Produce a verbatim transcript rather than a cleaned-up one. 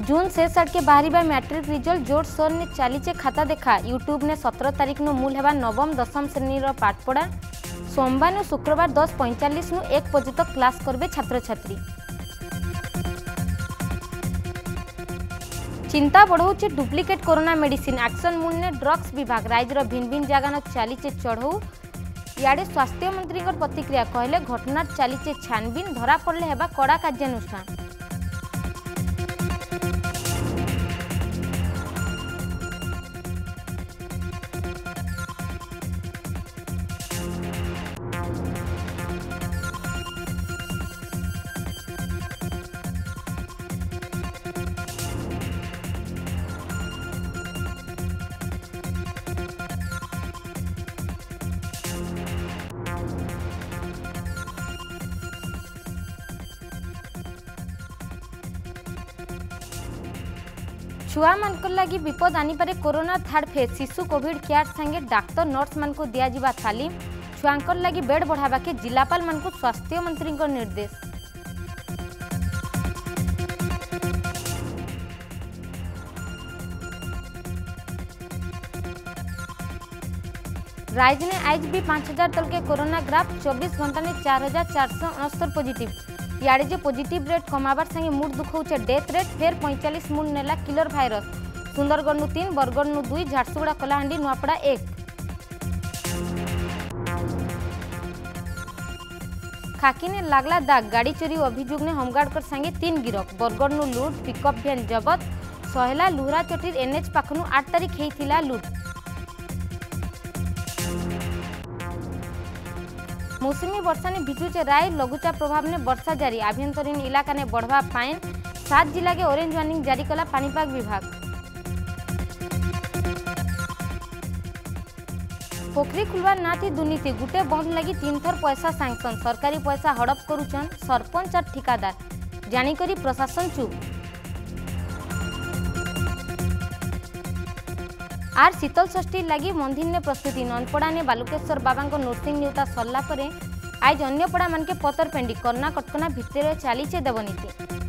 जून शेष आड़के बाहर matric result जोर सोर ने चलीचे खाता देखा। यूट्यूब ने सत्रह तारीख नु मूल है नवम दशम श्रेणी पाठपढ़ा। सोमवार नु शुक्रवार दस पैंतालीस नु एक बजे तक क्लास करबे छात्र छात्री। चिंता बढ़ाऊे duplicate corona medicine. Action mode ने ड्रग्स विभाग राज्यर भिन्न भिन्न जगान चलीचे चढ़ऊ। इे स्वास्थ्य मंत्री प्रतिक्रिया कहले घटना चलीचे छानबीन, धरा पड़े है कड़ा कार्यानुष्ठान। छुआ मानक लगी विपद आनीपे कोरोना थार्ड फेज। शिशु कोविड केयर संगे डाक्तर नर्स मान को दिया दिजा तालीम। छुआं लगी बेड बढ़ावा के जिलापाल मान को स्वास्थ्य मंत्री को निर्देश। राज्य ने आज भी पांच हजार तल के कोरोना ग्राफ। चौबीस घंटा ने चार हजार चार सौ उनहत्तर पॉजिटिव। याड़े जो पॉजिटिव रेट कमाबार संगे मूड दुखाऊे डेथ रेट फेर पैंतालीस मूड नेला किलर भाइरस। सुंदरगढ़ नु तीन, बरगढ़ नु दुई, झारसुगुड़ा कलाहांडी नुआपड़ा एक। खाकी ने लागला दाग। गाड़ी चोरी अभियोग ने होमगार्ड कर संगे तीन गिरफ। बरगढ़ नु लुट, पिकअप भ्यान जबत। सहेला लुहरा चटीर एनएच पाखनु आठ तारीख होता लुट। मौसमी वर्षा ने भिजुचे राय। लघुचाप प्रभाव ने वर्षा जारी। आभ्यंतरीण इलाका ने बढ़वा फाइन। सात जिला के ऑरेंज वार्निंग जारी कला पानीपाग विभाग। पोखरी खुलवा ना थी दुर्नीति। गुटे बंद लगी तीन थर पैसा सैंक्शन। सरकारी पैसा हड़प करुचन सरपंच और ठिकादार, जानिकरी प्रशासन चुप। आर शीतल षष्ठी लगी मंदिर ने प्रस्तुति। ननपड़ा ने बालुकेश्वर बाबा नृसिंह नेवता सरला पर आज अन्य पड़ा मान के पतरपेंडी। करना कटकना भितर चलीचे देवनीति।